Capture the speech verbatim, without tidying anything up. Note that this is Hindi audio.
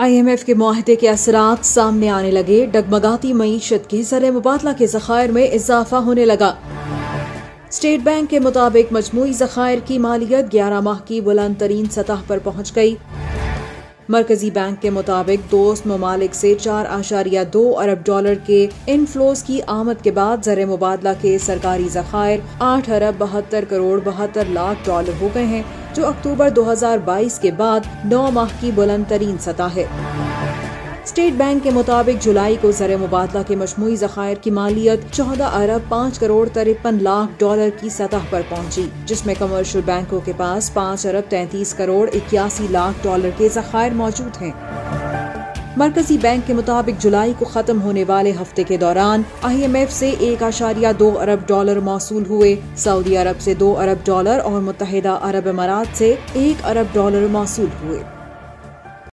आई एम एफ के मुआहदे के असरात सामने आने लगे। डगमगाती मईशत की जर मुबादला के जखायर में इजाफा होने लगा। स्टेट बैंक के मुताबिक मजमूई जखायर की मालियत ग्यारह माह की बुलंद तरीन सतह पर पहुंच गई। मरकजी बैंक के मुताबिक दोस्त ममालिक से चार आशारिया दो अरब डॉलर के इनफ्लोस की आमद के बाद जर मुबादला के सरकारी जखायर आठ अरब बहत्तर करोड़ बहत्तर लाख डॉलर हो गए हैं, जो अक्टूबर दो हज़ार बाईस के बाद नौ माह की बुलंद तरीन सतह है। स्टेट बैंक के मुताबिक जुलाई को जर मुबादला के मजमूई जखायर की मालियत चौदह अरब पाँच करोड़ तिरपन लाख डॉलर की सतह पर पहुंची, जिसमें कमर्शियल बैंकों के पास पाँच अरब तैंतीस करोड़ इक्यासी लाख डॉलर के जखायर मौजूद हैं। मरकजी बैंक के मुताबिक जुलाई को खत्म होने वाले हफ्ते के दौरान आई एम एफ से एक आशारिया दो अरब डॉलर मौसूल हुए, सऊदी अरब से दो अरब डॉलर और मुतहदा अरब अमारात से एक अरब डॉलर मौसूल हुए।